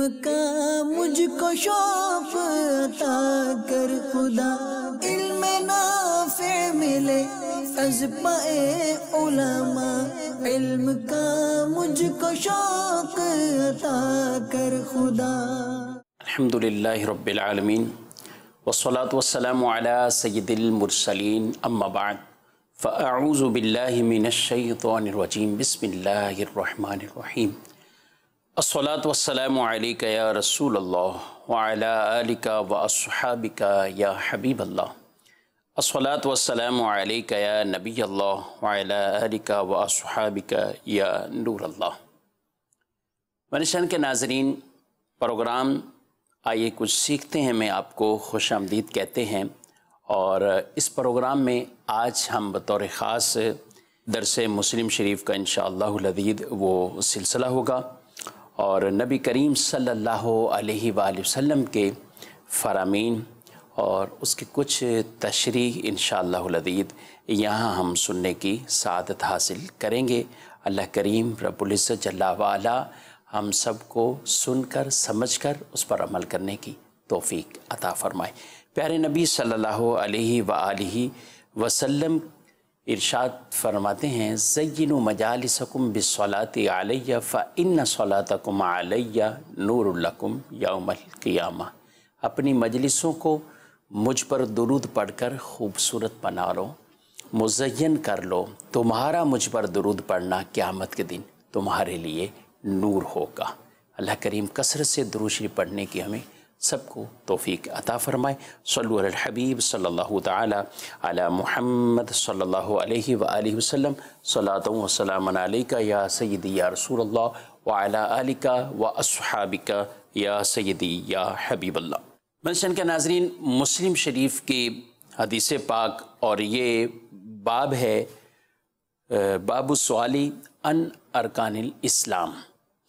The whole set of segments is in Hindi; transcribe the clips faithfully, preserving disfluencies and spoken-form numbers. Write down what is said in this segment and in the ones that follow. इल्म का मुझको शौक़ अता कर खुदा, इल्म नाफ़े मिले अज़्बाए उलमा। इल्म का मुझको शौक़ अता कर खुदा। अल्हम्दुलिल्लाहि रब्बिल आलमीन वस्सलातु वस्सलामु अला सय्यिदिल मुरसलीन अम्मा बाद। फ़अऊज़ु बिल्लाहि मिनश्शैतानिर रजीम। बिस्मिल्लाहिर रहमानिर रहीम। अस्सलातु वस्सलामु अलैका या रसूलल्लाह व अला आलिका व अस्हाबिका या हबीबल्लाह। अस्सलातु वस्सलामु अलैका या नबीयल्लाह व अला आलिका व अस्हाबिका या नूरल्लाह। वनिशन के नाज़रीन, प्रोग्राम आइए कुछ सीखते हैं मैं आपको खुश आमदीद कहते हैं। और इस प्रोग्राम में आज हम बतौर ख़ास दरस मुस्लिम शरीफ का इंशाअल्लाहुल अज़ीज़ वो सिलसिला होगा और नबी करीम सल्लल्लाहु अलैहि वसल्लम के फ़रामीन और उसकी कुछ तशरीह इंशाअल्लाहुल अज़ीज़ यहाँ हम सुनने की सादत हासिल करेंगे। अल्लाह करीम रब्बुल इज़्ज़त जल्ला वाला हम सब को सुनकर समझकर उस पर अमल करने की तौफीक अता फ़रमाए। प्यारे नबी सल्लल्लाहु अलैहि वालिहि वसल्लम इरशाद फरमाते हैं, ज़य्यिनु मजालिसकुम बिस्सलाति अलैया फ़इन्न सलातकुम अलैया नूरुल लकुम यौमल क़ियामा। अपनी मजलिसों को मुझ पर दुरूद पढ़कर खूबसूरत बना लो, मुज़य्यन कर लो। तुम्हारा मुझ पर दुरूद पढ़ना क़यामत के दिन तुम्हारे लिए नूर होगा। अल्लाह करीम कसरत से दुरूद शरीफ पढ़ने की हमें सबको तौफीक अता फ़रमाए। सल्लु अलल हबीब सल्लल्लाहु तआला अला मुहम्मद सल्लल्लाहु अलैहि व आलिहि वसल्लम। सलातुहु व सलामुन अलैका या सय्यदी या रसूलल्लाह व अला आलिका व अस्हाबिका या सय्यदी या हबीबल्लाह। मजलिस के नाज़रीन, मुस्लिम शरीफ की हदीस पाक और ये बाब है बाबु सवाली अन अरकानिल इस्लाम।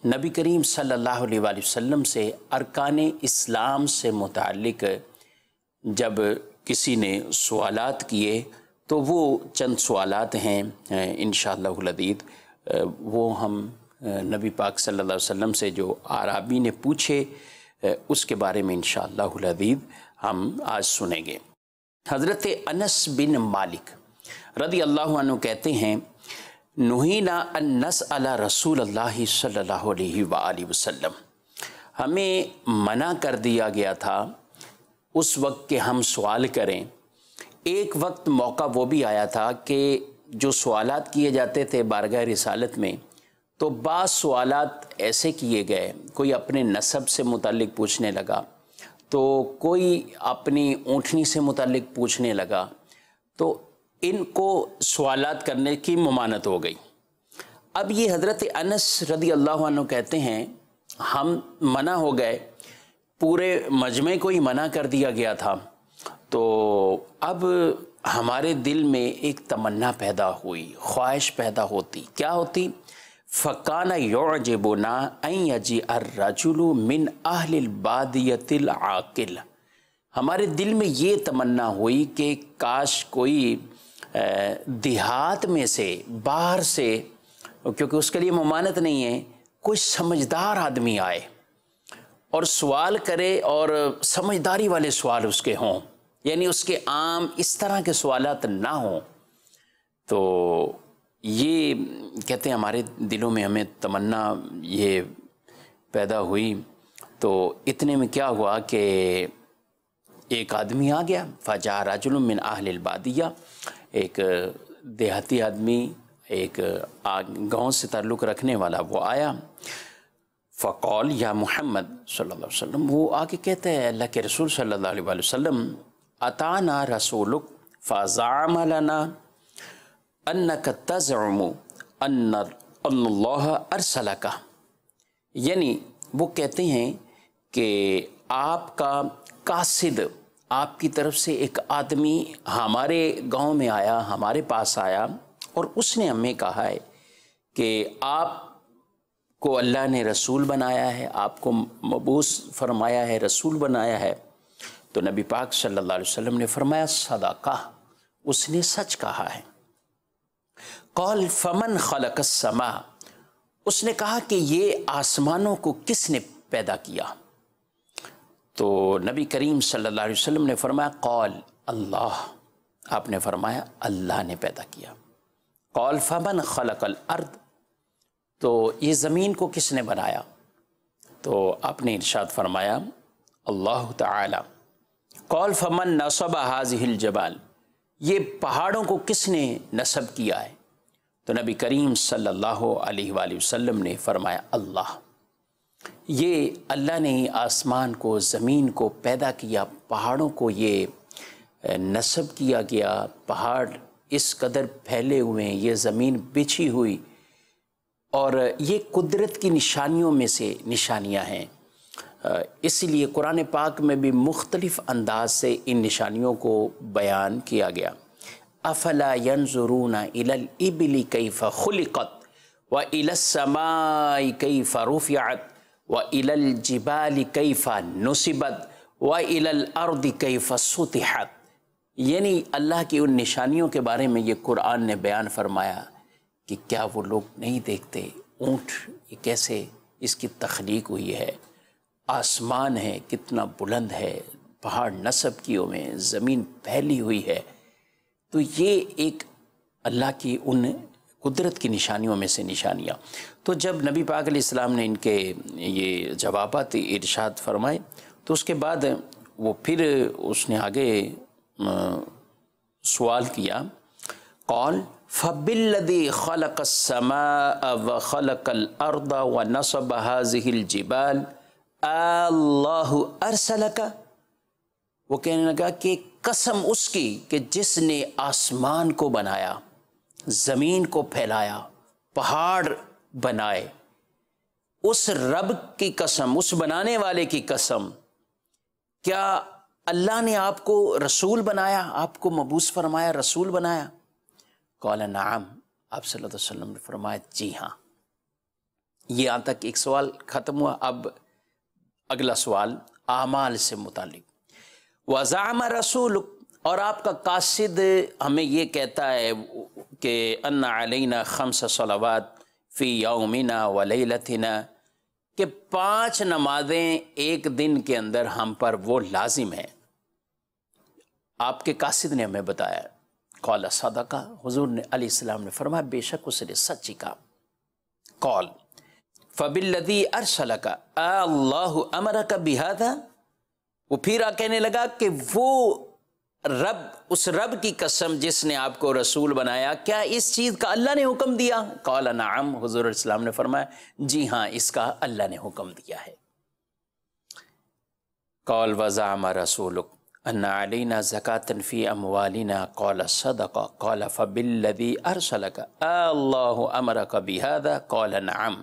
नबी करीम सल्लल्लाहु अलैहि वसल्लम से अरकान इस्लाम से मुतालिक जब किसी ने सवालात किए तो वो चंद सवालात हैं इंशाअल्लाहुल अज़ीज़, वो हम नबी पाक सल्लल्लाहु अलैहि वसल्लम से जो आराबी ने पूछे उसके बारे में इंशाअल्लाहुल अज़ीज़ हम आज सुनेंगे। हज़रत अनस बिन मालिक रदियल्लाहु अन्हु कहते हैं, नुहीना अन नस्अला रसूलल्लाहि सल्लल्लाहु अलैहि वालि वसल्लम। हमें मना कर दिया गया था उस वक्त के हम सवाल करें। एक वक्त मौका वो भी आया था कि जो सवालात किए जाते थे बारगाह रिसालत में, तो बाज़ सवालात ऐसे किए गए, कोई अपने नसब से मुतालिक पूछने लगा, तो कोई अपनी ऊँटनी से मुतालिक पूछने लगा, तो इनको सवालात करने की ममानत हो गई। अब ये हज़रत अनस रदियल्लाहु अन्हु कहते हैं, हम मना हो गए, पूरे मजमे को ही मना कर दिया गया था। तो अब हमारे दिल में एक तमन्ना पैदा हुई, ख्वाहिश पैदा होती, क्या होती? फ़काना युअजिबुना अन यजीअ अर्रजुलु मिन अहलिल बादियतिल आकिल। हमारे दिल में ये तमन्ना हुई कि काश कोई देहात में से, बाहर से, क्योंकि उसके लिए ममानत नहीं है, कोई समझदार आदमी आए और सवाल करे और समझदारी वाले सवाल उसके हों, यानी उसके आम इस तरह के सवालात ना हों। तो ये कहते हैं हमारे दिलों में हमें तमन्ना ये पैदा हुई। तो इतने में क्या हुआ कि एक आदमी आ गया, फ़जा रजुलुम मिन अहलिल बादिया, एक देहाती आदमी, एक गांव से ताल्लुक़ रखने वाला वो आया। फ़क़ौल या मुहम्मद सल्लल्लाहु अलैहि वसल्लम, वो आके कहते हैं अल्लाह के रसूल सल्लल्लाहु अलैहि वसल्लम, अताना रसूलुक फ़ज़अमलना अन्नक तज़अमु अन्ना अल्लाह अरसलका। यानी वो कहते हैं कि आपका कासिद, आपकी तरफ से एक आदमी हमारे गांव में आया, हमारे पास आया और उसने हमें कहा है कि आप को अल्लाह ने रसूल बनाया है, आपको मबूस फरमाया है, रसूल बनाया है। तो नबी पाक सल्लल्लाहु अलैहि वसल्लम ने फरमाया, सदाका, उसने सच कहा है। कौल फमन खलकस्समा, उसने कहा कि ये आसमानों को किसने पैदा किया। तो नबी करीम सल्लल्लाहु अलैहि वसल्लम ने फरमाया कौल अल्लाह, आपने फरमाया अल्लाह ने पैदा किया। कौल फमन खलकल अर्द, तो ये ज़मीन को किसने बनाया? तो आपने इरशाद फरमाया अल्लाह ताला। कौल फमन नसब हाजिल जबाल, ये पहाड़ों को किसने नसब किया है? तो नबी करीम सल्लल्लाहु अलैहि वसल्लम ने फरमाया अल्लाह। ये अल्लाह ने ही आसमान को, ज़मीन को पैदा किया, पहाड़ों को ये नसब किया गया। पहाड़ इस कदर फैले हुए हैं, ये ज़मीन बिछी हुई, और ये कुदरत की निशानियों में से निशानियां हैं। इसलिए कुरान पाक में भी मुख्तलिफ़ अंदाज से इन निशानियों को बयान किया गया। अफला यंजुरूना इलल इबली कैफ़ा खुलिक़त व इलस समाई कैफ़ा रुफ़िअत व इलल जिबाली कैफ़ा नुसिबत व इलल अर्दी कैफ़ा सुतिहत। यानी अल्लाह की उन निशानियों के बारे में ये कुरान ने बयान फरमाया कि क्या वो लोग नहीं देखते, ऊँट ये कैसे इसकी तख्लीक हुई है, आसमान है कितना बुलंद है, पहाड़ नसब किए हुए हैं, ज़मीन फैली हुई है। तो ये एक अल्लाह की उन कुदरत की निशानियों में से निशानियाँ। तो जब नबी पाक अलैहिस्सलाम ने इनके ये जवाबात इरशाद फरमाए तो उसके बाद वो फिर उसने आगे सवाल किया कौल फबिल्लदी खलक़स समा व खलक़ल अर्द व नसब हाज़िहिल जिबाल अल्लाहु अरसलका। वो कहने लगा कि कसम उसकी कि जिसने आसमान को बनाया, ज़मीन को फैलाया, पहाड़ बनाए, उस रब की कसम, उस बनाने वाले की कसम, क्या अल्लाह ने आपको रसूल बनाया, आपको मबूस फरमाया, रसूल बनाया? कौला नाम, आप सल्लल्लाहु अलैहि वसल्लम ने फरमाया जी हाँ। ये यहाँ तक एक सवाल ख़त्म हुआ। अब अगला सवाल आमाल से मुतालिक। वज़ाम रसूल, और आपका कासिद हमें ये कहता है कि अन्ना अलैना खम्स सलावात फ़ी यौमिना व लैलतिना, कि पाँच नमाजें एक दिन के अंदर हम पर वो लाजिम है। आपके कासिद ने हमें बताया। कौल सदका, हुजूर ने अलैहिस्सलाम ने फरमाया बेशक उसने सच्ची कहा। कौल फबिल्लदी अरसलका अल्लाहु अमरका बिहादा, वो फिर कहने लगा कि वो रब, उस रब की कसम जिसने आपको रसूल बनाया, क्या इस चीज़ का अल्लाह ने हुक्म दिया? कौल नाम, हुजूर अलैहिस्सलाम ने फरमाया जी हाँ, इसका अल्लाह ने हुक्म दिया है। कौल वज़ाम रसूलुक अन्ना अलैना ज़कातन फ़ी अमवालिना कौल सदका कौल फ़बिल्लज़ी अरसलका अल्लाहु अमरका बिहादा कौल नअम।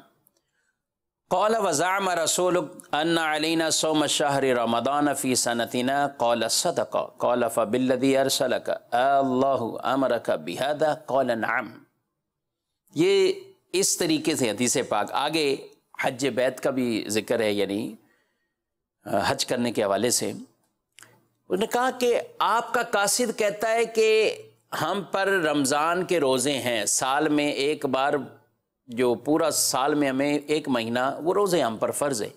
कौल वज़अम रसूलुक अन्ना अलैना सौम शहर रमदान फ़ी सनतिना कौल सदका कौल फ़बिल्लज़ी अरसलका अल्लाहु अमरका बिहादा कौल नअम। ये इस तरीके से हदीस पाक। आगे हज बैत का भी जिक्र है, यानी हज करने के हवाले से उसने कहा कि आपका कासिद कहता है कि हम पर रमज़ान के रोज़े हैं, साल में एक बार जो पूरा साल में हमें एक महीना वो रोज़े हम पर फ़र्ज़ है।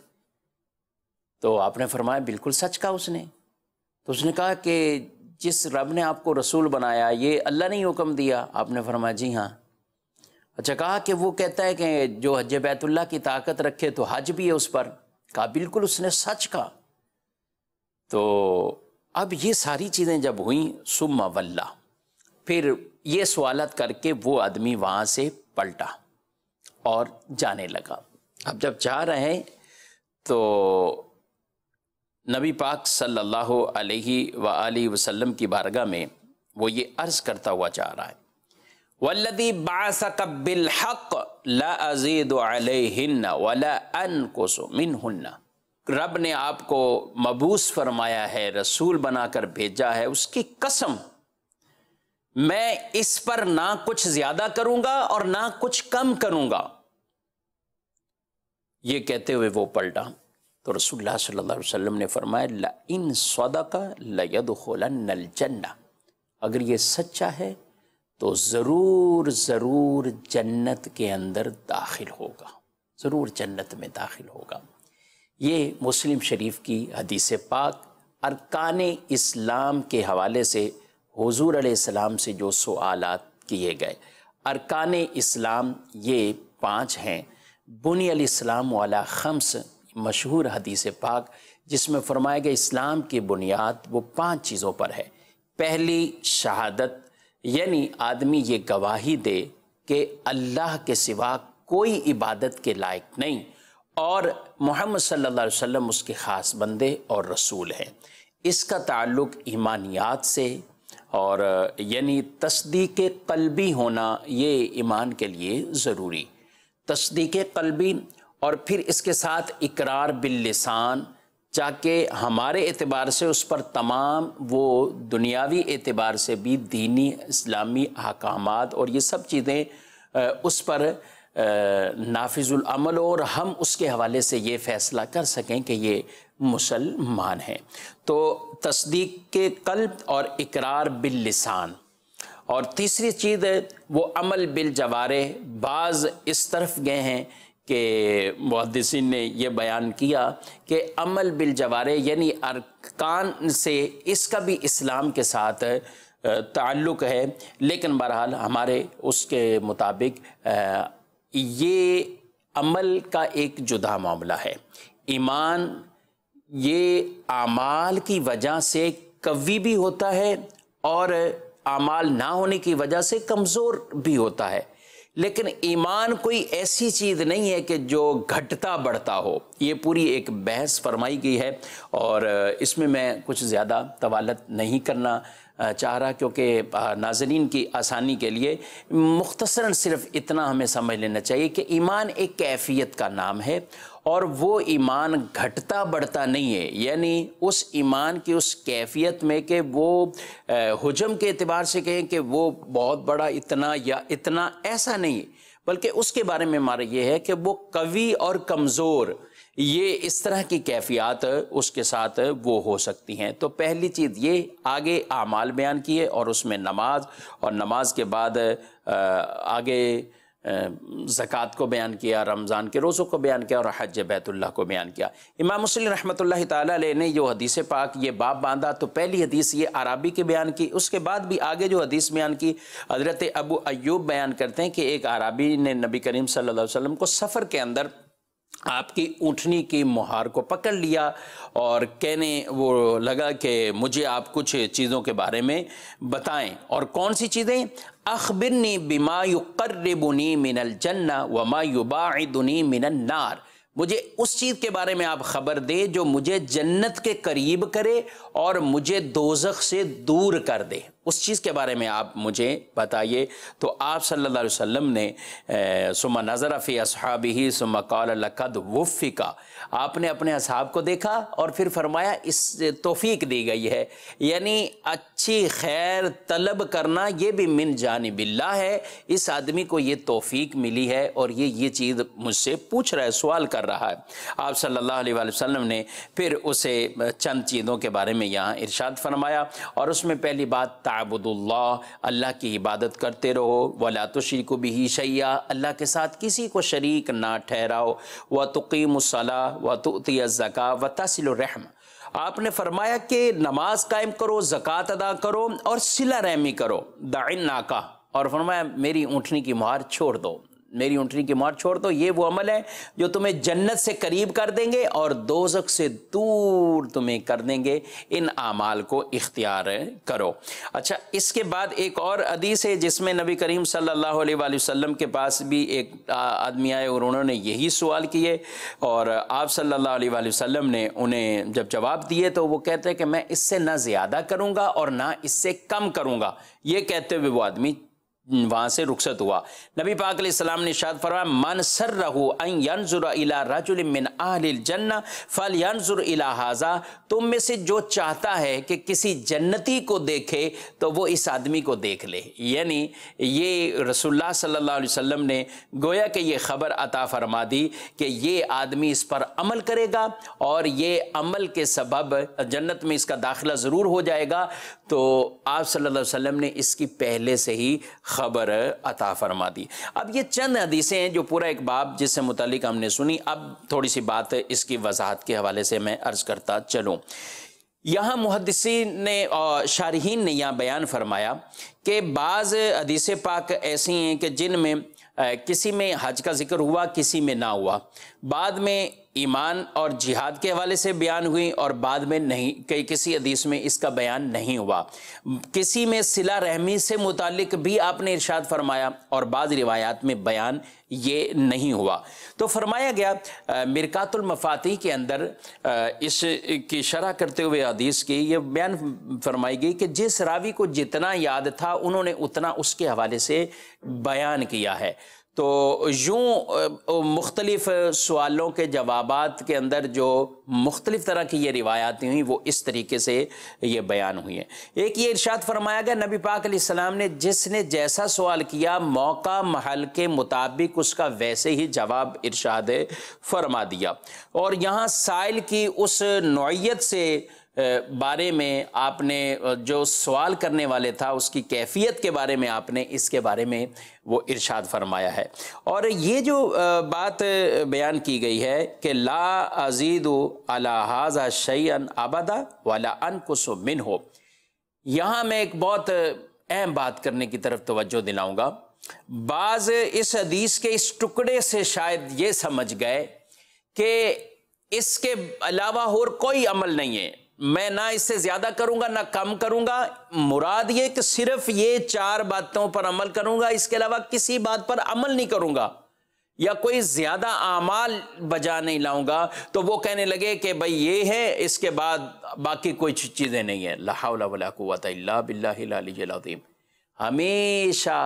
तो आपने फरमाया बिल्कुल सच कहा उसने। तो उसने कहा कि जिस रब ने आपको रसूल बनाया, ये अल्लाह ने ही हुक्म दिया? आपने फरमाया जी हाँ। अच्छा, कहा कि वो कहता है कि जो हज बैतुल्लाह की ताकत रखे तो हज भी है उस पर। कहा बिल्कुल उसने सच कहा। तो अब ये सारी चीज़ें जब हुई सुम्मा वल्ला, फिर ये सवालत करके वो आदमी वहाँ से पलटा और जाने लगा। अब जब जा रहे हैं तो नबी पाक सल्लल्लाहु अलैहि वालि वसल्लम की बारगाह में वो ये अर्ज़ करता हुआ जा रहा है वल्लदी बाअसक बिल हक़ ला अज़ीदु अलैहिन्ना वला अनक़ुसु मिनहुन्ना। रब ने आपको मबूस फरमाया है, रसूल बनाकर भेजा है, उसकी कसम मैं इस पर ना कुछ ज्यादा करूंगा और ना कुछ कम करूंगा। ये कहते हुए वो पलटा तो रसूलुल्लाह सल्लल्लाहु अलैहि वसल्लम ने फरमाया ला इन सदका लयदखुलन्नल जन्नह, अगर ये सच्चा है तो ज़रूर ज़रूर जन्नत के अंदर दाखिल होगा, ज़रूर जन्नत में दाखिल होगा। ये मुस्लिम शरीफ की हदीस पाक अरकान इस्लाम के हवाले से हुजूर अलैहिस्सलाम से जो सवालात किए गए, अरकान इस्लाम ये पाँच हैं। बुनी अलैहिस्सलाम वाला खम्स मशहूर हदीस पाक जिसमें फरमाया गया इस्लाम की बुनियाद वो पाँच चीज़ों पर है। पहली शहादत, यानी आदमी ये गवाही दे कि अल्लाह के सिवा कोई इबादत के लायक नहीं और मोहम्मद सल्लल्लाहु अलैहि वसल्लम उसके ख़ास बंदे और रसूल हैं। इसका ताल्लुक़ ईमानियात से और यानी तस्दीक क़ल्बी होना, ये ईमान के लिए ज़रूरी तस्दीक क़ल्बी और फिर इसके साथ इकरार बिल्लिसान, जाके हमारे एतबार से उस पर तमाम वो दुनियावी एतबार से भी दीनी इस्लामी अहकामात और ये सब चीज़ें उस पर नाफिजुल अमल और हम उसके हवाले से ये फ़ैसला कर सकें कि ये मुसलमान हैं। तो तस्दीक के क़ल्ब और इकरार बिल्लिसान, और तीसरी चीज़ वो अमल बिलजवारे। बाज़ इस तरफ गए हैं के मुहद्दिसीन ने यह बयान किया कि अमल बिलजवारे यानी अरकान से इसका भी इस्लाम के साथ ताल्लुक़ है, लेकिन बहरहाल हमारे उसके मुताबिक ये अमल का एक जुदा मामला है। ईमान ये आमाल की वजह से कवी भी होता है और आमाल ना होने की वजह से कमज़ोर भी होता है, लेकिन ईमान कोई ऐसी चीज़ नहीं है कि जो घटता बढ़ता हो। ये पूरी एक बहस फरमाई गई है और इसमें मैं कुछ ज़्यादा तवालत नहीं करना चाह रहा क्योंकि नाज़रीन की आसानी के लिए मुख्तसरन सिर्फ इतना हमें समझ लेना चाहिए कि ईमान एक कैफियत का नाम है और वो ईमान घटता बढ़ता नहीं है, यानी उस ईमान की उस कैफियत में कि वो हजम के एतबार से कहें कि वो बहुत बड़ा इतना या इतना, ऐसा नहीं, बल्कि उसके बारे में हमारा ये है कि वो कवी और कमज़ोर, ये इस तरह की कैफियत उसके साथ वो हो सकती हैं। तो पहली चीज़ ये, आगे आमाल बयान किए और उसमें नमाज और नमाज के बाद आगे ज़कात को बयान किया, रमज़ान के रोज़ों को बयान किया और हज बैतुल्लाह को बयान किया। इमाम मुस्लिम रहमतुल्लाह ताला अलैह ने जो हदीस पाक ये बाब बांधा तो पहली हदीस ये अराबी के बयान की, उसके बाद भी आगे जो हदीस बयान की हज़रत अबू अय्यूब बयान करते हैं कि एक अराबी ने नबी करीम सल्लल्लाहु अलैहि वसल्लम को सफ़र के अंदर आपकी ऊँटनी की मुहार को पकड़ लिया और कहने वो लगा कि मुझे आप कुछ चीज़ों के बारे में बताएं। और कौन सी चीज़ें? अखबिरनी बिमा युकर्रिबुनी मिनल जन्ना व मा युबाइदुनी मिनन नार, मुझे उस चीज़ के बारे में आप ख़बर दें जो मुझे जन्नत के करीब करे और मुझे दोज़ख से दूर कर दे, उस चीज़ के बारे में आप मुझे बताइए। तो आप सल्लल्लाहु अलैहि वसल्लम ने सुम्मा नज़रा फ़ी अस्हाबिही सुम्मा क़ाल लक़द वुफ़िका, आपने अपने असहाब को देखा और फिर फरमाया इस तौफ़ीक दी गई है, यानी अच्छी खैर तलब करना ये भी मिन जानिबिल्लाह है, इस आदमी को ये तौफ़ीक मिली है और ये ये चीज़ मुझसे पूछ रहा है, सवाल कर रहा है। आप सल्लल्लाहु अलैहि वसल्लम ने फिर उसे चंद चीज़ों के बारे में यहाँ इरशाद फरमाया और उसमें पहली बात ताबुदुल्लाह, अल्लाह की इबादत करते रहो, वला तुशरिकु बिही शैया, अल्लाह के साथ किसी को शरीक ना ठहराओ, व तुकीमुस्सला व तुअती ज़का व तसिलुर रहम, आपने फरमाया कि नमाज कायम करो, ज़कात अदा करो और सिला रहमी करो, दाइन नाका, और फरमाया मेरी ऊँटनी की मुहार छोड़ दो, मेरी ऊँटनी की मुहार छोड़ दो, ये वो अमल है जो तुम्हें जन्नत से करीब कर देंगे और दोज़ख से दूर तुम्हें कर देंगे, इन आमाल को इख्तियार करो। अच्छा, इसके बाद एक और हदीस है जिसमें नबी करीम सल्लल्लाहु अलैहि वसल्लम के पास भी एक आदमी आए और उन्होंने यही सवाल किए और आप सल्लल्लाहु अलैहि वसल्लम ने उन्हें जब जवाब दिए तो वो कहते हैं कि मैं इससे ना ज़्यादा करूँगा और ना इससे कम करूँगा, ये कहते हुए वो आदमी वहाँ से रुखसत हुआ। नबी पाक अलैहिस्सलाम ने इरशाद फरमाया मन सर्रहु अन यंजुरा इला रजुलिन मिन अहलिल जन्नह फलयंजुर इला हाजा, तुम में से जो चाहता है कि किसी जन्नती को देखे तो वो इस आदमी को देख ले, यानी ये रसूलुल्लाह सल्लल्लाहु अलैहि वसल्लम ने गोया कि ये ख़बर अता फरमा दी कि ये आदमी इस पर अमल करेगा और ये अमल के सबब जन्नत में इसका दाखिला ज़रूर हो जाएगा। तो आप सल्लल्लाहु अलैहि वसल्लम ने इसकी पहले से ही खबर अता फरमा दी। अब ये चंद हदीसें हैं जो पूरा एक बाब जिससे मुतालिक हमने सुनी। अब थोड़ी सी बात इसकी वजाहत के हवाले से मैं अर्ज़ करता चलूँ। यहाँ मुहद्दिसीन ने और शारहीन ने यह बयान फरमाया कि बाज़ हदीस पाक ऐसी हैं कि जिनमें किसी में हज का जिक्र हुआ किसी में ना हुआ, बाद में ईमान और जिहाद के हवाले से बयान हुई और बाद में नहीं, कई किसी हदीस में इसका बयान नहीं हुआ। किसी में सिला रहमी से मुतालिक भी आपने इरशाद फरमाया और बाद रिवायात में बयान ये नहीं हुआ। तो फरमाया गया मिरकातुल मफाती के अंदर इस की शरह करते हुए हदीस की ये बयान फरमाई गई कि जिस रावी को जितना याद था उन्होंने उतना उसके हवाले से बयान किया है। तो यूँ मुख्तलिफ सवालों के जवाबात के अंदर जो मुख्तलिफ तरह की ये रिवायातें हुई वो इस तरीके से ये बयान हुई हैं। एक ये इरशाद फरमाया गया नबी पाक अलैहिस्सलाम ने जिसने जैसा सवाल किया मौका महल के मुताबिक उसका वैसे ही जवाब इरशाद फरमा दिया। और यहाँ साइल की उस नौइयत से बारे में आपने जो सवाल करने वाले था उसकी कैफियत के बारे में आपने इसके बारे में वो इरशाद फरमाया है। और ये जो बात बयान की गई है कि ला अज़ीदु अला हाज़ा शैअन अबदा वला अनकुसु मिन्हु, यहाँ मैं एक बहुत अहम बात करने की तरफ तवज्जो दिलाऊंगा। बाज़ इस हदीस के इस टुकड़े से शायद ये समझ गए कि इसके अलावा और कोई अमल नहीं है, मैं ना इससे ज़्यादा करूंगा ना कम करूंगा, मुराद ये कि सिर्फ ये चार बातों पर अमल करूंगा, इसके अलावा किसी बात पर अमल नहीं करूंगा या कोई ज़्यादा आमाल बजा नहीं लाऊंगा। तो वो कहने लगे कि भाई ये है, इसके बाद बाकी कोई चीज़ें नहीं है। ला हौला वला कुव्वता इल्ला बिल्लाहिल अलिय्यिल अज़ीम। हमेशा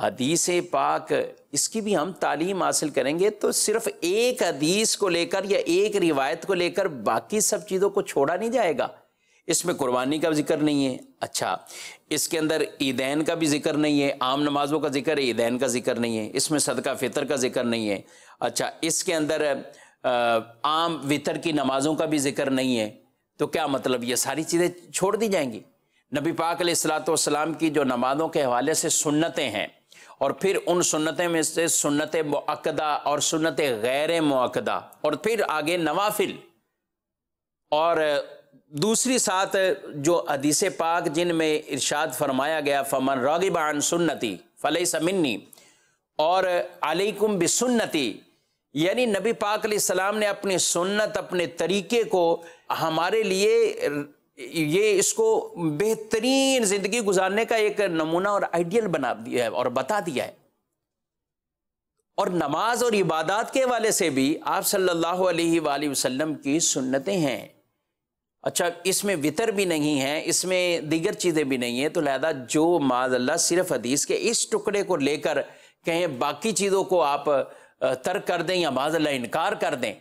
हदीस पाक इसकी भी हम तालीम हासिल करेंगे तो सिर्फ एक हदीस को लेकर या एक रिवायत को लेकर बाकी सब चीज़ों को छोड़ा नहीं जाएगा। इसमें कुर्बानी का जिक्र नहीं है, अच्छा इसके अंदर ईदैन का भी जिक्र नहीं है, आम नमाजों का जिक्र है ईदैन का जिक्र नहीं है, इसमें सदका फितर का जिक्र नहीं है, अच्छा इसके अंदर आम वितर की नमाजों का भी जिक्र नहीं है। तो क्या मतलब ये सारी चीज़ें छोड़ दी जाएंगी? नबी पाक अलैहिस्सलातु वस्सलाम की जो नमाजों के हवाले से सुन्नतें हैं और फिर उन सुन्नतें में से सुन्नत मुअक्कदा और सुन्नत गैर मुअक्कदा और फिर आगे नवाफिल और दूसरी साथ जो हदीस पाक जिनमें इरशाद फरमाया गया फमन रागिब अन सुन्नती फलैसा मिन्नी और अलैकुम बिसुन्नती, यानी नबी पाक अलैहिस्सलाम ने अपनी सुन्नत अपने तरीके को हमारे लिए ये इसको बेहतरीन जिंदगी गुजारने का एक नमूना और आइडियल बना दिया है और बता दिया है। और नमाज और इबादत के वाले से भी आप सल्लल्लाहु अलैहि वाली वसल्लम की सुन्नतें हैं, अच्छा इसमें वितर भी नहीं है, इसमें दीगर चीज़ें भी नहीं है। तो लिहाजा जो माज़अल्लाह सिर्फ हदीस के इस टुकड़े को लेकर कहें बाकी चीज़ों को आप तर्क कर दें या माज़अल्लाह इनकार कर दें,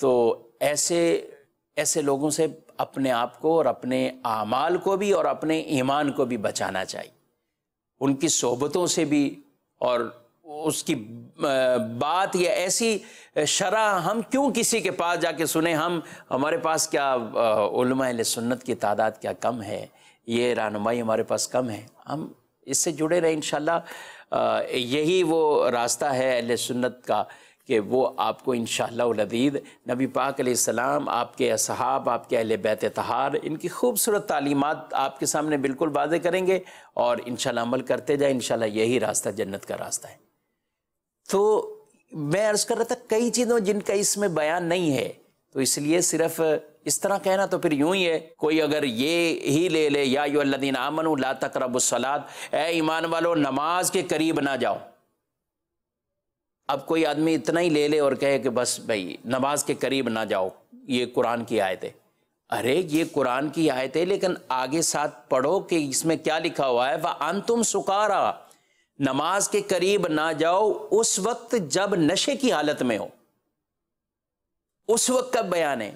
तो ऐसे ऐसे लोगों से अपने आप को और अपने आमाल को भी और अपने ईमान को भी बचाना चाहिए, उनकी सोहबतों से भी। और उसकी बात या ऐसी शरह हम क्यों किसी के पास जाके सुने, हम हमारे पास क्या उलमा अहले सुन्नत की तादाद क्या कम है, ये रहनुमाई हमारे पास कम है। हम इससे जुड़े रहें इंशाल्लाह, यही वो रास्ता है अहले सुन्नत का कि वो आपको इंशाअल्लाहुल अज़ीज़ नबी पाक अलैहिस्सलाम आपके असहाब आपके अहले बैत तहार इनकी खूबसूरत तालीमात आपके सामने बिल्कुल वाज़े करेंगे और इंशाअल्लाह अमल करते जाए, इंशाअल्लाह यही रास्ता जन्नत का रास्ता है। तो मैं अर्ज़ कर रहा था कई चीज़ों जिनका इसमें बयान नहीं है, तो इसलिए सिर्फ इस तरह कहना तो फिर यूं ही है। कोई अगर ये ही ले ले या अय्युहल्लज़ीना आमनू ला तक़रबुस्सलात, ए ईमान वालो नमाज के करीब ना जाओ। अब कोई आदमी इतना ही ले ले और कहे कि बस भाई नमाज के करीब ना जाओ, ये कुरान की आयत है। अरे ये कुरान की आयत है लेकिन आगे साथ पढ़ो कि इसमें क्या लिखा हुआ है, वह अंतुम सुकारा, नमाज के करीब ना जाओ उस वक्त जब नशे की हालत में हो, उस वक्त का बयान है।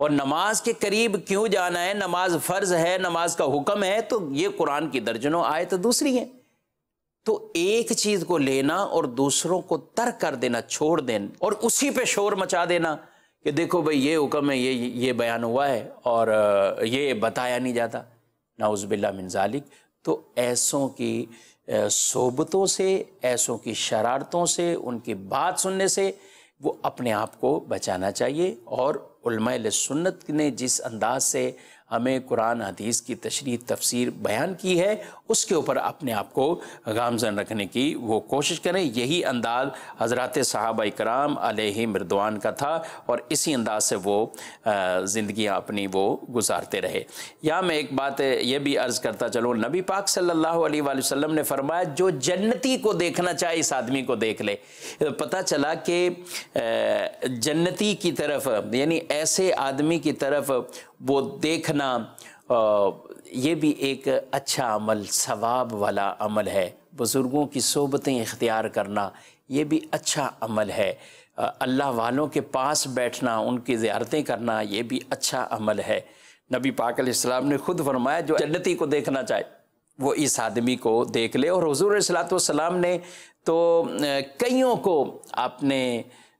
और नमाज के करीब क्यों जाना है, नमाज फर्ज है, नमाज का हुक्म है, तो ये कुरान की दर्जनों आयत दूसरी है। तो एक चीज को लेना और दूसरों को तर्क कर देना, छोड़ देना और उसी पे शोर मचा देना कि देखो भाई ये हुक्म है, ये ये बयान हुआ है और ये बताया नहीं जाता, नाउज़ बिल्लाह मिन ज़ालिक। तो ऐसों की सोबतों से, ऐसों की शरारतों से, उनकी बात सुनने से वो अपने आप को बचाना चाहिए। और उलमाए सुन्नत ने जिस अंदाज से हमें कुरान हदीस की तशरीह तफसीर बयान की है, उसके ऊपर अपने आप को गामजन रखने की वो कोशिश करें। यही अंदाज हज़रात सहाबा इकराम अलैहिम रिदवान का था और इसी अंदाज से वो ज़िंदगी अपनी वो गुजारते रहे। या मैं एक बात ये भी अर्ज़ करता चलूँ, नबी पाक सल्लल्लाहु अलैहि वसल्लम ने फरमाया जो जन्नती को देखना चाहे इस आदमी को देख ले। पता चला कि जन्नती की तरफ यानी ऐसे आदमी की तरफ वो देखना ये भी एक अच्छा अमल, सवाब वाला अमल है। बुज़ुर्गों की सोबतें इख्तियार करना ये भी अच्छा अमल है। अल्लाह वालों के पास बैठना, उनकी ज़ियारतें करना ये भी अच्छा अमल है। नबी पाक अलैहिस्सलाम ने ख़ुद फरमाया जो जन्नती को देखना चाहे वो इस आदमी को देख ले। और हुज़ूर अलैहिस्सलातु वस्सलाम ने तो कईयों को आपने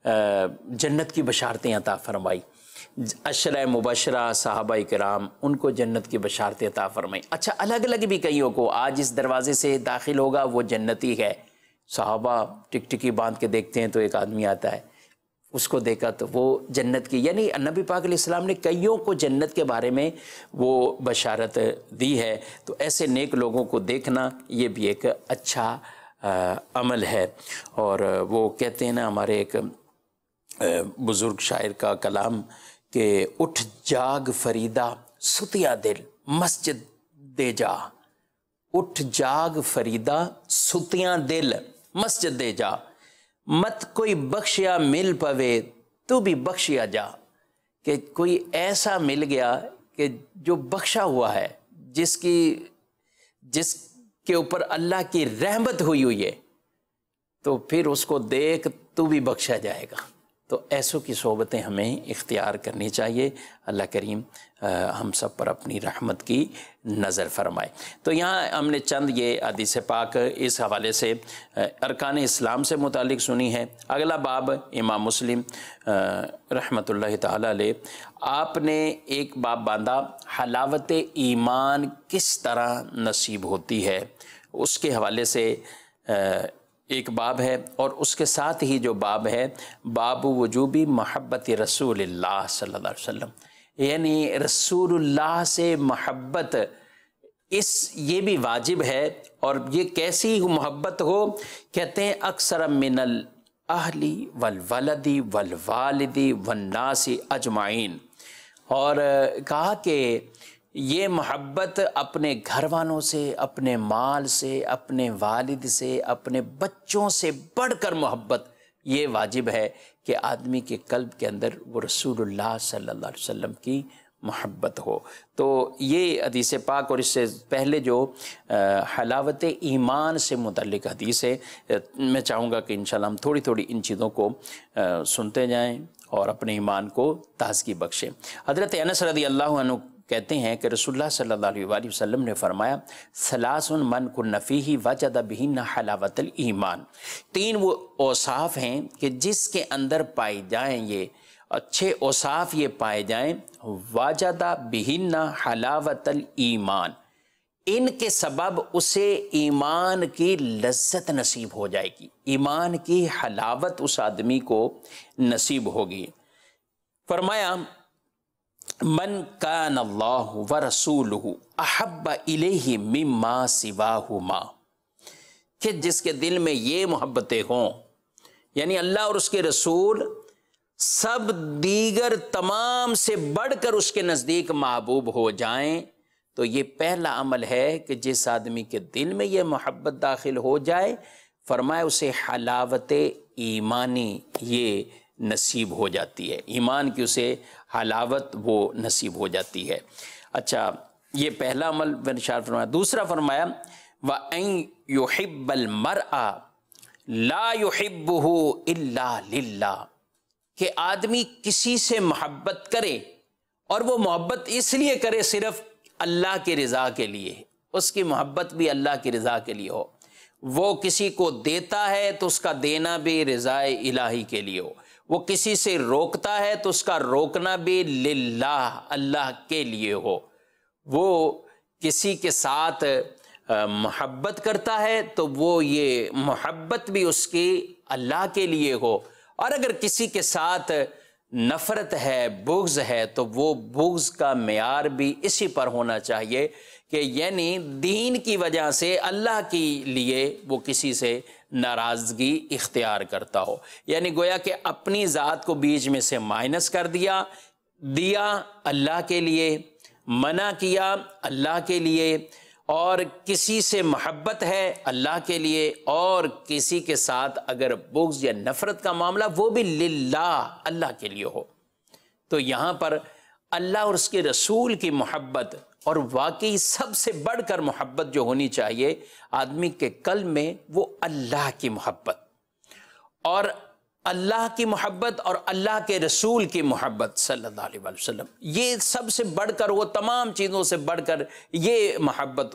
जन्नत की बशारतें अता फरमाई। अशरा मुबशरा साहबा कराम, उनको जन्नत की बशारत अता फरमाई। अच्छा, अलग अलग भी कईयों को आज इस दरवाज़े से दाखिल होगा वो जन्नती है। साहबा टिकटिकी बांध के देखते हैं तो एक आदमी आता है, उसको देखा तो वो जन्नत की, यानी नबी पाक अलैहिस्सलाम ने कईयों को जन्नत के बारे में वो बशारत दी है। तो ऐसे नेक लोगों को देखना ये भी एक अच्छा आ, अमल है। और वो कहते हैं ना, हमारे एक बुज़ुर्ग शायर का कलाम कि उठ जाग फरीदा सुतिया दिल मस्जिद दे जा, उठ जाग फरीदा सुतिया दिल मस्जिद दे जा, मत कोई बख्शिया मिल पवे तू भी बख्शिया जा। कि कोई ऐसा मिल गया कि जो बख्शा हुआ है, जिसकी जिसके ऊपर अल्लाह की रहमत हुई हुई है, तो फिर उसको देख तू भी बख्शा जाएगा। तो ऐसों की सोबतें हमें इख्तियार करनी चाहिए। अल्लाह करीम हम सब पर अपनी रहमत की नज़र फरमाए। तो यहाँ हमने चंद ये हदीस पाक इस हवाले से अरकान इस्लाम से मुतालिक सुनी है। अगला बाब इमाम मुस्लिम रहमतुल्लाह ताला अलैह, आपने एक बाब बांधा हलावत ईमान किस तरह नसीब होती है, उसके हवाले से एक बाब है। और उसके साथ ही जो बाब है, बाब वजूबी महब्बत रसूलुल्लाह सल्लल्लाहु अलैहि वसल्लम, यानी रसूलुल्लाह से महब्बत इस ये भी वाजिब है। और ये कैसी मोहब्बत हो, कहते हैं अक्सर मिनल अहली वल वलदी वल वालिदी वन नासी अजमाइन। और कहा कि ये मोहब्बत अपने घर वालों से, अपने माल से, अपने वालिद से, अपने बच्चों से बढ़कर मोहब्बत ये वाजिब है कि आदमी के कल्ब के अंदर वो रसूलुल्लाह सल्लल्लाहु अलैहि वसल्लम की मोहब्बत हो। तो ये हदीस पाक और इससे पहले जो हलावत ईमान से मुतल्लिक हदीस है, मैं चाहूँगा कि इंशाल्लाह हम थोड़ी थोड़ी इन चीज़ों को आ, सुनते जाएँ और अपने ईमान को ताज़गी बख्शें। हज़रत अनस रज़ियल्लाहु अन्हु कहते हैं कि रसूलुल्लाह सल्लल्लाहु अलैहि वसल्लम ने फरमाया सलासुन मन कुन फीही वजद बिहिन्ना हलावतल ईमान। तीन वो औसाफ हैं कि जिसके अंदर पाए जाएँ, ये अच्छे औसाफ ये पाए जाएँ, वजद बिहिन्ना हलावतल ईमान, इनके सबब उसे ईमान की लज्जत नसीब हो जाएगी, ईमान की हलावत उस आदमी को नसीब होगी। फरमाया मन कान अल्लाहु व रसूलुहु अहब्बा इलैहि मिम्मा सिवाहुमा, कि जिसके दिल में ये मोहब्बतें हों, यानी अल्लाह और उसके रसूल सब दीगर तमाम से बढ़कर उसके नज़दीक महबूब हो जाएं, तो ये पहला अमल है कि जिस आदमी के दिल में ये मोहब्बत दाखिल हो जाए, फरमाए उसे हलावत ईमानी ये नसीब हो जाती है, ईमान की उसे हलावत वो नसीब हो जाती है। अच्छा, ये पहला अमल इरशाद फरमाया। दूसरा फरमाया व अन युहिब्बल मरअ ला युहिब्बुहु इल्ला लिल्लाह, कि आदमी किसी से मोहब्बत करे और वो मोहब्बत इसलिए करे सिर्फ अल्लाह की रज़ा के लिए, उसकी मोहब्बत भी अल्लाह की रज़ा के लिए हो। वो किसी को देता है तो उसका देना भी रज़ाए इलाही के लिए हो, वो किसी से रोकता है तो उसका रोकना भी लिल्लाह अल्लाह के लिए हो, वो किसी के साथ मोहब्बत करता है तो वो ये मोहब्बत भी उसकी अल्लाह के लिए हो, और अगर किसी के साथ नफ़रत है, बुग़्ज़ है, तो वो बुग़्ज़ का मेयार भी इसी पर होना चाहिए कि यानी दीन की वजह से अल्लाह के लिए वो किसी से नाराज़गी इख्तियार करता हो। यानी गोया कि अपनी ज़ात को बीच में से माइनस कर दिया, दिया अल्लाह के लिए, मना किया अल्लाह के लिए, और किसी से मोहब्बत है अल्लाह के लिए, और किसी के साथ अगर बुग़्ज़ या नफ़रत का मामला वो भी लिल्लाह अल्लाह के लिए हो। तो यहाँ पर अल्लाह और उसके रसूल की मोहब्बत, और वाकई सबसे बढ़कर मोहब्बत जो होनी चाहिए आदमी के कल्ब में, वो अल्लाह की मोहब्बत, और अल्लाह की मोहब्बत और अल्लाह के रसूल की मोहब्बत सल्लल्लाहु अलैहि वसल्लम, ये सबसे बढ़कर, वो तमाम चीज़ों से बढ़कर ये मोहब्बत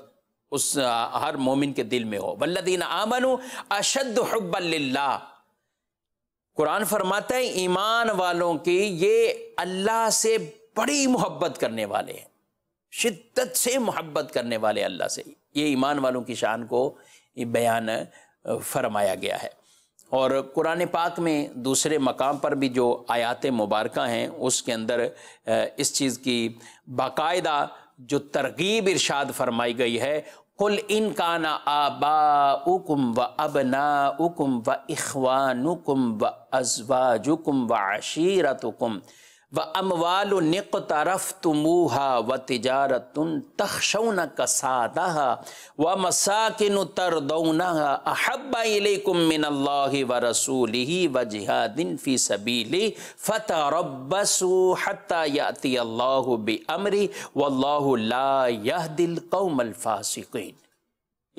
उस हर मोमिन के दिल में हो। वल्लज़ीना आमनू अशद्दु हुब्बन लिल्लाह, कुरान फरमाता है ईमान वालों की ये अल्लाह से बड़ी मोहब्बत करने वाले हैं, शिद्दत से मोहब्बत करने वाले अल्लाह से। ये ईमान वालों की शान को बयान फरमाया गया है। और कुरान पाक में दूसरे मकाम पर भी जो आयात मुबारक हैं उसके अंदर इस चीज़ की बाकायदा जो तरगीब इरशाद फरमाई गई है, कुल इन काना आबाउकुम व अबनाउकुम व इख्वानुकुम व अज़वाजुकुम व अशीरतुकुम व अमवालुन इक़्तरफ़्तुमूहा व तिजारतुन तख़शौना कसादहा व मसाकिनु तरदौनहा अहब्बा इलैकुम मिनल्लाहि व रसूलिहि व जिहादिन फ़ी सबीलिहि फ़तरब्बसू हत्ता याति अल्लाहु बिअम्रिहि वल्लाहु ला यहदिल क़ौमल फ़ासिक़ीन।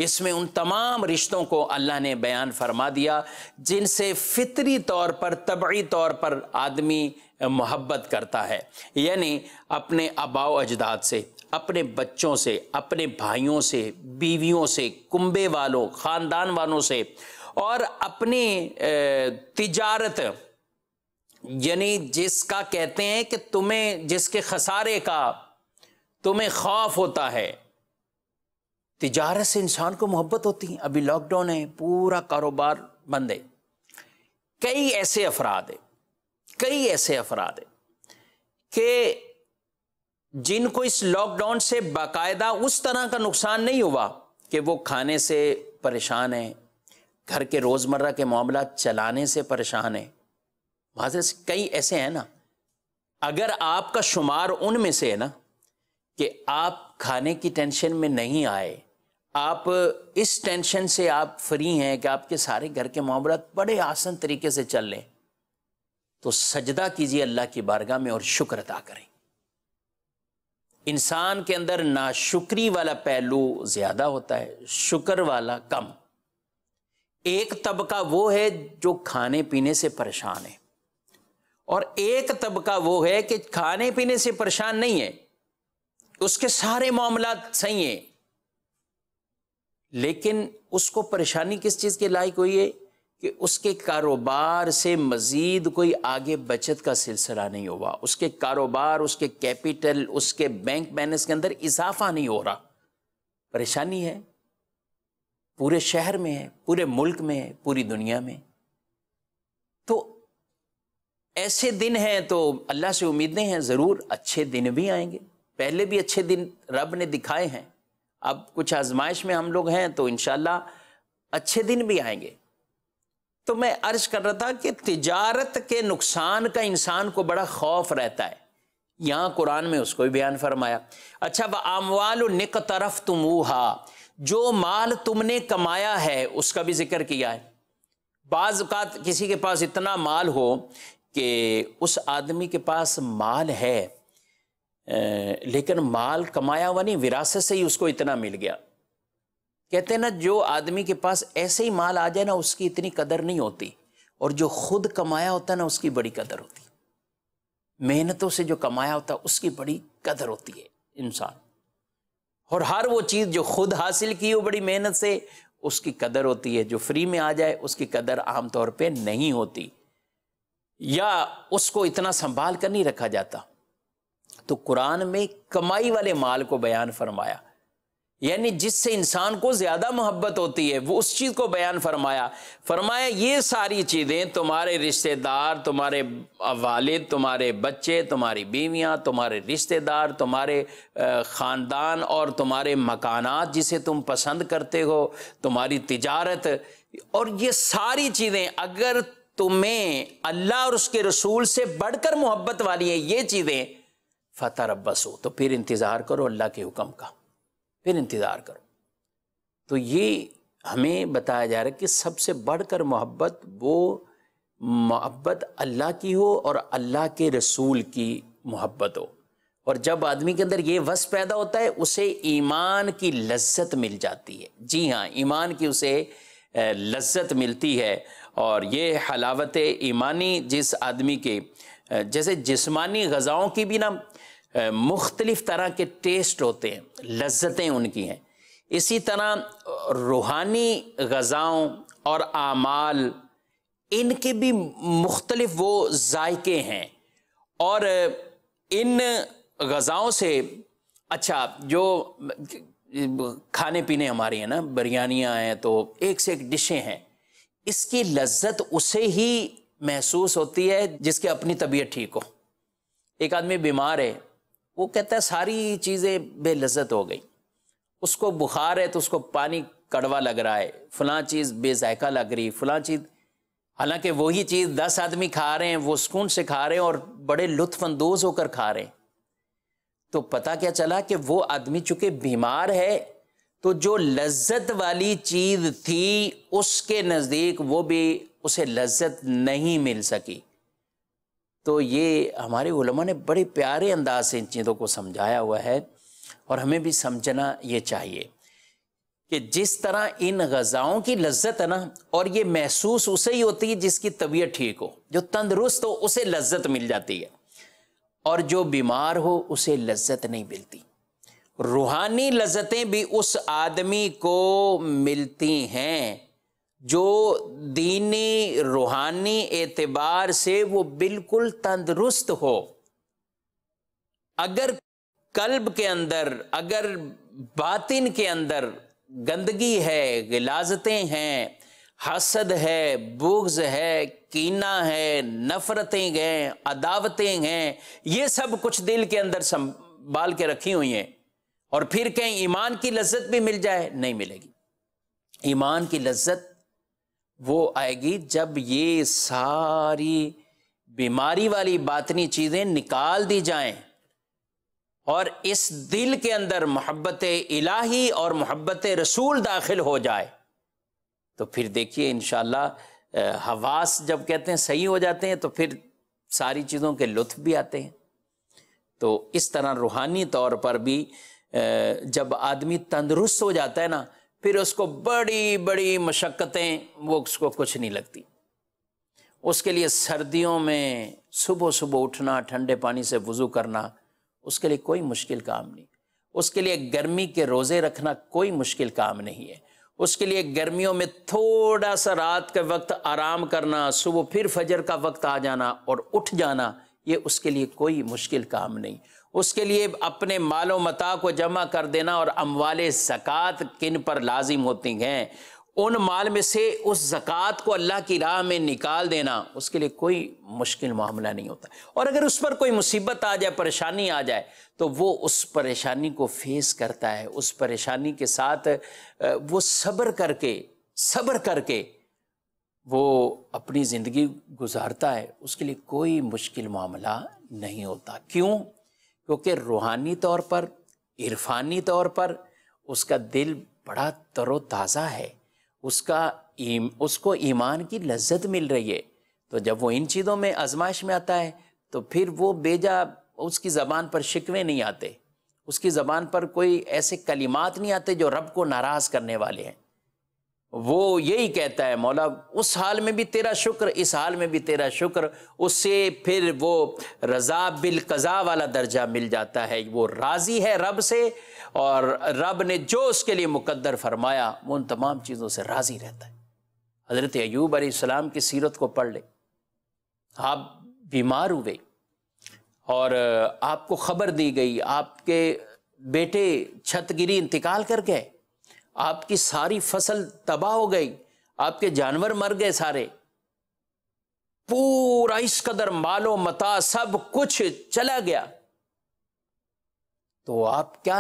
इसमें उन तमाम रिश्तों को अल्लाह ने बयान फरमा दिया जिनसे फितरी तौर पर, तबई तौर पर आदमी मोहब्बत करता है, यानी अपने आबाओ अजदाद से, अपने बच्चों से, अपने भाइयों से, बीवियों से, कुंबे वालों, ख़ानदान वालों से, और अपनी तिजारत, यानी जिसका कहते हैं कि तुम्हें, जिसके खसारे का तुम्हें खौफ होता है। तिजारत से इंसान को मोहब्बत होती है। अभी लॉकडाउन है, पूरा कारोबार बंद है, कई ऐसे अफराद हैं कई ऐसे अफराद हैं कि जिनको इस लॉकडाउन से बाकायदा उस तरह का नुकसान नहीं हुआ कि वो खाने से परेशान हैं, घर के रोज़मर्रा के मामला चलाने से परेशान हैं। वहाँ से कई ऐसे हैं ना, अगर आपका शुमार उनमें से है ना कि आप खाने की टेंशन में नहीं आए, आप इस टेंशन से आप फ्री हैं कि आपके सारे घर के मामला बड़े आसान तरीके से चल लें, तो सजदा कीजिए अल्लाह की बारगाह में और शुक्र अदा करें। इंसान के अंदर नाशुक्री वाला पहलू ज्यादा होता है, शुक्र वाला कम। एक तबका वो है जो खाने पीने से परेशान है, और एक तबका वो है कि खाने पीने से परेशान नहीं है, उसके सारे मामलात सही हैं, लेकिन उसको परेशानी किस चीज़ के लायक हुई है कि उसके कारोबार से मज़ीद कोई आगे बचत का सिलसिला नहीं हुआ, उसके कारोबार, उसके कैपिटल, उसके बैंक बैलेंस के अंदर इजाफा नहीं हो रहा। परेशानी है, पूरे शहर में है, पूरे मुल्क में है, पूरी दुनिया में। तो ऐसे दिन हैं, तो अल्लाह से उम्मीदें हैं ज़रूर अच्छे दिन भी आएंगे। पहले भी अच्छे दिन रब ने दिखाए हैं, अब कुछ आजमाइश में हम लोग हैं, तो इंशाल्लाह अच्छे दिन भी आएंगे। तो मैं अर्ज कर रहा था कि तिजारत के नुकसान का इंसान को बड़ा खौफ रहता है, यहाँ कुरान में उसको भी बयान फरमाया। अच्छा, व अमवाल निक तरफ तुमूहा, जो माल तुमने कमाया है उसका भी जिक्र किया है। बाज़ औक़ात किसी के पास इतना माल हो कि उस आदमी के पास माल है लेकिन माल कमाया हुआ नहीं, विरासत से ही उसको इतना मिल गया। कहते हैं ना, जो आदमी के पास ऐसे ही माल आ जाए ना, उसकी इतनी कदर नहीं होती, और जो खुद कमाया होता है ना उसकी बड़ी कदर होती है, मेहनतों से जो कमाया होता है उसकी बड़ी कदर होती है इंसान। और हर वो चीज़ जो खुद हासिल की हो बड़ी मेहनत से, उसकी कदर होती है। जो फ्री में आ जाए उसकी कदर आमतौर पर नहीं होती, या उसको इतना संभाल कर नहीं रखा जाता। तो कुरान में कमाई वाले माल को बयान फरमाया यानी जिससे इंसान को ज्यादा मोहब्बत होती है, वो उस चीज़ को बयान फरमाया। फरमाया ये सारी चीज़ें तुम्हारे रिश्तेदार, तुम्हारे वालिद, तुम्हारे बच्चे, तुम्हारी बीवियाँ, तुम्हारे रिश्तेदार, तुम्हारे ख़ानदान और तुम्हारे मकानात जिसे तुम पसंद करते हो, तुम्हारी तिजारत और ये सारी चीज़ें अगर तुम्हें अल्लाह और उसके रसूल से बढ़कर मोहब्बत वाली हैं ये चीज़ें, फतरब्बसू, तो फिर इंतज़ार करो अल्लाह के हुक्म का, फिर इंतज़ार करो। तो ये हमें बताया जा रहा है कि सबसे बढ़कर मोहब्बत वो मोहब्बत अल्लाह की हो और अल्लाह के रसूल की मोहब्बत हो। और जब आदमी के अंदर ये वस पैदा होता है उसे ईमान की लज्जत मिल जाती है। जी हाँ, ईमान की उसे लज्जत मिलती है। और ये हलावत ईमानी जिस आदमी के, जैसे जिस्मानी ग़ज़ाओं की भी ना मुख्तलिफ़ तरह के टेस्ट होते हैं, लज्जतें उनकी हैं, इसी तरह रूहानी ग़ज़ाओं और आमाल इनके भी मुख्तलिफ़ वो जायके हैं। और इन ग़ज़ाओं से अच्छा, जो खाने पीने हमारे हैं ना, बिरयानियाँ हैं, तो एक से एक डिशें हैं, इसकी लज्जत उसे ही महसूस होती है जिसकी अपनी तबीयत ठीक हो। एक आदमी बीमार है, वो कहता है सारी चीज़ें बेलज़्ज़त हो गई, उसको बुखार है तो उसको पानी कड़वा लग रहा है, फ़लाँ चीज़ बेजायका लग रही, फ़लाँ चीज़, हालांकि वही चीज़ दस आदमी खा रहे हैं, वो सुकून से खा रहे हैं और बड़े लुत्फ़अंदोज़ होकर खा रहे हैं। तो पता क्या चला कि वो आदमी चूँकि बीमार है तो जो लज्जत वाली चीज़ थी उसके नज़दीक वो भी उसे लज्जत नहीं मिल सकी। तो ये हमारे उलमा ने बड़े प्यारे अंदाज से इन चीज़ों को समझाया हुआ है और हमें भी समझना ये चाहिए कि जिस तरह इन ग़ज़ाओं की लज्जत है ना, और ये महसूस उसे ही होती है जिसकी तबीयत ठीक हो, जो तंदरुस्त हो उसे लज्जत मिल जाती है और जो बीमार हो उसे लज्जत नहीं मिलती। रूहानी लज्जतें भी उस आदमी को मिलती हैं जो दीनी रूहानी एतबार से वो बिल्कुल तंदरुस्त हो। अगर कल्ब के अंदर, अगर बातिन के अंदर गंदगी है, गिलाजतें हैं, हसद है, बुग़्ज़ है, कीना है, नफ़रतें हैं, अदावतें हैं, ये सब कुछ दिल के अंदर संभाल के रखी हुई हैं और फिर कहीं ईमान की लज्जत भी मिल जाए, नहीं मिलेगी। ईमान की लज्जत वो आएगी जब ये सारी बीमारी वाली बातनी चीज़ें निकाल दी जाएं और इस दिल के अंदर मोहब्बत इलाही और मोहब्बत रसूल दाखिल हो जाए, तो फिर देखिए इंशाल्लाह हवास जब कहते हैं सही हो जाते हैं तो फिर सारी चीज़ों के लुत्फ़ भी आते हैं। तो इस तरह रूहानी तौर पर भी जब आदमी तंदुरुस्त हो जाता है ना, फिर उसको बड़ी बड़ी मशक्क़तें वो उसको कुछ नहीं लगती। उसके लिए सर्दियों में सुबह सुबह उठना, ठंडे पानी से वज़ू करना, उसके लिए कोई मुश्किल काम नहीं। उसके लिए गर्मी के रोज़े रखना कोई मुश्किल काम नहीं है। उसके लिए गर्मियों में थोड़ा सा रात के वक्त आराम करना, सुबह फिर फजर का वक्त आ जाना और उठ जाना, ये उसके लिए कोई मुश्किल काम नहीं। उसके लिए अपने मालो मता को जमा कर देना, और अम्वाले ज़कात किन पर लाजिम होती हैं, उन माल में से उस ज़कात को अल्लाह की राह में निकाल देना, उसके लिए कोई मुश्किल मामला नहीं होता। और अगर उस पर कोई मुसीबत आ जाए, परेशानी आ जाए, तो वो उस परेशानी को फेस करता है, उस परेशानी के साथ वो सब्र करके सब्र करके वो अपनी ज़िंदगी गुजारता है। उसके लिए कोई मुश्किल मामला नहीं होता। क्यों? क्योंकि रूहानी तौर पर, इरफानी तौर पर उसका दिल बड़ा तरोताज़ा है, उसका ईम, उसको ईमान की लज्जत मिल रही है। तो जब वो इन चीज़ों में आजमाइश में आता है तो फिर वो बेजा, उसकी ज़बान पर शिकवे नहीं आते, उसकी ज़बान पर कोई ऐसे कलिमात नहीं आते जो रब को नाराज़ करने वाले हैं। वो यही कहता है, मौला उस हाल में भी तेरा शुक्र, इस हाल में भी तेरा शुक्र। उससे फिर वो रज़ा बिल क़ज़ा वाला दर्जा मिल जाता है, वो राज़ी है रब से और रब ने जो उसके लिए मुकद्दर फरमाया वो उन तमाम चीज़ों से राज़ी रहता है। हज़रत अय्यूब अलैहिस्सलाम की सीरत को पढ़ ले। आप बीमार हुए और आपको ख़बर दी गई, आपके बेटे छतगिरी इंतकाल कर गए, आपकी सारी फसल तबाह हो गई, आपके जानवर मर गए सारे, पूरा इस कदर मालो मता सब कुछ चला गया, तो आप क्या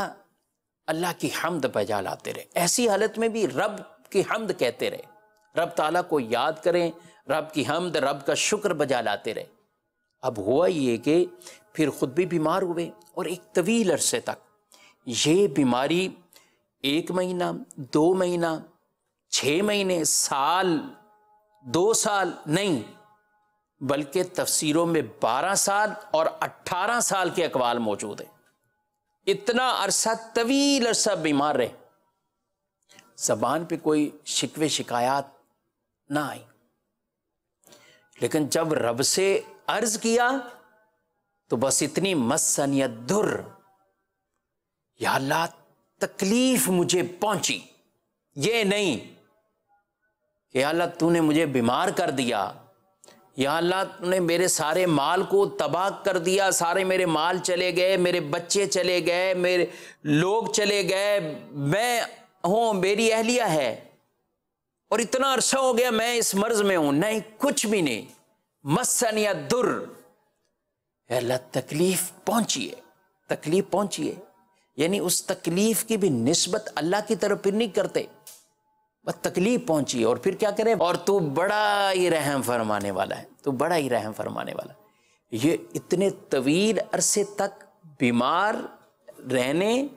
अल्लाह की हमद बजा लाते रहे। ऐसी हालत में भी रब की हमद कहते रहे, रब ताला को याद करें, रब की हमद, रब का शुक्र बजा लाते रहे। अब हुआ ये कि फिर ख़ुद भी बीमार हुए और एक तवील अरसे तक ये बीमारी एक महीना, दो महीना, छः महीने, साल, दो साल नहीं बल्कि तफसीरों में बारह साल और अट्ठारह साल के अकवाल मौजूद हैं। इतना अरसा, तवील अरसा बीमार रहे, ज़बान पे कोई शिकवे शिकायत ना आई, लेकिन जब रब से अर्ज किया तो बस इतनी मस्सनियत दुर, या अल्लाह तकलीफ मुझे पहुंची, ये नहीं कि या अल्लाह तूने मुझे बीमार कर दिया, या अल्लाह तूने मेरे सारे माल को तबाह कर दिया, सारे मेरे माल चले गए, मेरे बच्चे चले गए, मेरे लोग चले गए, मैं हूँ, मेरी अहलिया है और इतना अरसा हो गया मैं इस मर्ज में हूँ। नहीं, कुछ भी नहीं, मस्सनिया दुर, अल्लाह तकलीफ पहुंची है, तकलीफ पहुंची है, यानी उस तकलीफ की भी निस्बत अल्लाह की तरफ फिर नहीं करते, बस तकलीफ पहुंची और फिर क्या करें, और तू बड़ा ही रहम फरमाने वाला है, तू बड़ा ही रहम फरमाने वाला। ये इतने तवील अरसे तक बीमार रहने,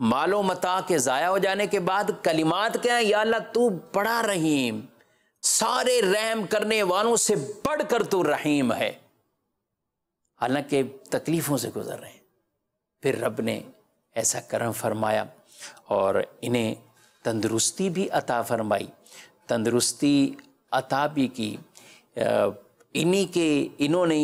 मालो मता के ज़ाया हो जाने के बाद कलिमात क्या है, या अल्लाह तू बड़ा रहीम, सारे रहम करने वालों से बढ़कर तू रहीम है, हालांकि तकलीफ़ों से गुजर रहे हैं। फिर रब ने ऐसा करम फरमाया और इन्हें तंदुरुस्ती भी अता फरमाई, तंदुरुस्ती अता भी की। इन्हीं के इन्होंने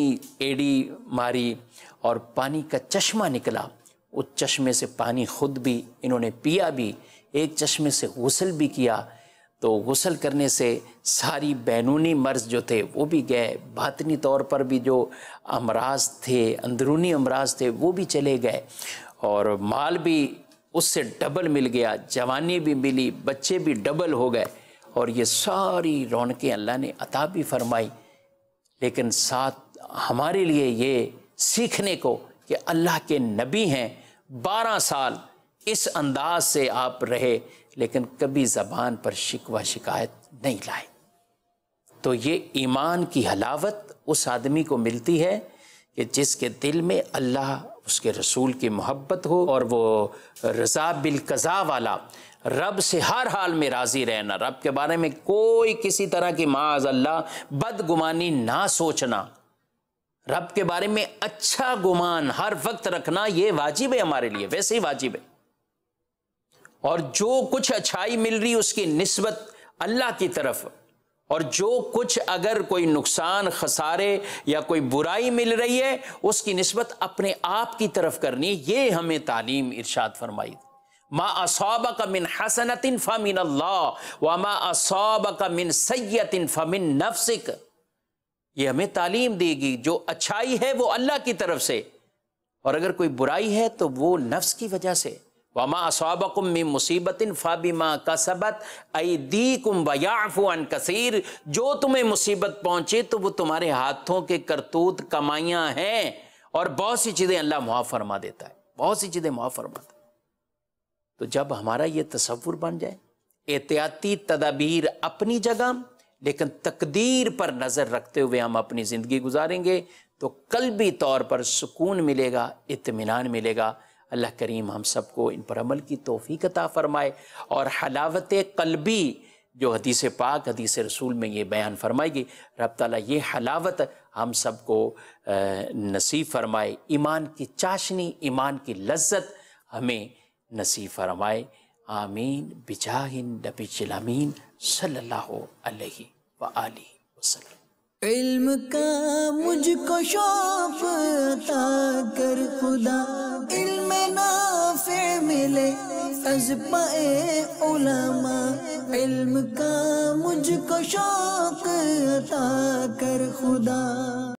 एड़ी मारी और पानी का चश्मा निकला, उस चश्मे से पानी खुद भी इन्होंने पिया भी, एक चश्मे से गुस्ल भी किया, तो गुस्ल करने से सारी बैनूनी मर्ज़ जो थे वो भी गए, बातनी तौर पर भी जो अमराज थे, अंदरूनी अमराज थे वो भी चले गए, और माल भी उससे डबल मिल गया, जवानी भी मिली, बच्चे भी डबल हो गए, और ये सारी रौनकें अल्लाह ने अता भी फरमाई। लेकिन साथ हमारे लिए ये सीखने को कि अल्लाह के नबी हैं, बारह साल इस अंदाज से आप रहे लेकिन कभी ज़बान पर शिकवा शिकायत नहीं लाए। तो ये ईमान की हलावत उस आदमी को मिलती है कि जिसके दिल में अल्लाह उसके रसूल की मोहब्बत हो और वो रज़ा बिल कज़ा वाला, रब से हर हाल में राज़ी रहना, रब के बारे में कोई किसी तरह की माज़ अल्लाह बदगुमानी ना सोचना, रब के बारे में अच्छा गुमान हर वक्त रखना, ये वाजिब है हमारे लिए, वैसे ही वाजिब है। और जो कुछ अच्छाई मिल रही उसकी निस्बत अल्लाह की तरफ, और जो कुछ अगर कोई नुकसान, खसारे या कोई बुराई मिल रही है उसकी निस्बत अपने आप की तरफ करनी, ये हमें तालीम इरशाद फरमाई। मा असाबक मिन हसनतिन फमिन अल्लाह व मा असाबक मिन सय्यतिन फमिन नफ्सिक, ये हमें तालीम देगी। जो अच्छाई है वो अल्लाह की तरफ से, और अगर कोई बुराई है तो वो नफ्स की वजह से। वमा असाबकुम मिन मुसीबतिन फाबिमा कसबत ऐदीकुम वयाफू अन कसीर, जो तुम्हें मुसीबत पहुंचे तो वो तुम्हारे हाथों के करतूत, कमाइयां हैं, और बहुत सी चीज़ें अल्लाह मुआफ़ फरमा देता है, बहुत सी चीज़ें मुआफ़ फरमाता है। तो जब हमारा ये तसव्वुर बन जाए, एहतियाती तदाबीर अपनी जगह लेकिन तकदीर पर नज़र रखते हुए हम अपनी ज़िंदगी गुजारेंगे, तो कल्बी तौर पर सुकून मिलेगा, इत्मीनान मिलेगा। अल्लाह करीम हम सबको इन पर अमल की तौफीक अता फ़रमाए। और हलावत कल्बी जो हदीस पाक, हदीस रसूल में ये बयान फरमाएगी, रब ताला ये हलावत हम सबको नसीब फरमाए, ईमान की चाशनी, ईमान की लज्जत हमें नसीब फरमाए। आमीन बिजाहिन नबी जलामीन सल्लल्लाहु अलैहि व आलिहि वसल्लम। इल्म का मुझको शौक़ अता कर खुदा, इल्म नाफ़े मिले अज़्बाए उलमा, इल्म का मुझको शौक़ अता कर खुदा।